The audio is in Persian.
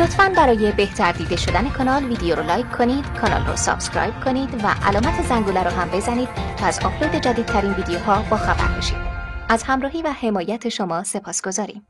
لطفاً برای بهتر دیده شدن کانال ویدیو رو لایک کنید، کانال رو سابسکرایب کنید و علامت زنگوله رو هم بزنید تا از آپلود جدیدترین ویدیوها باخبر بشید. از همراهی و حمایت شما سپاسگزاریم.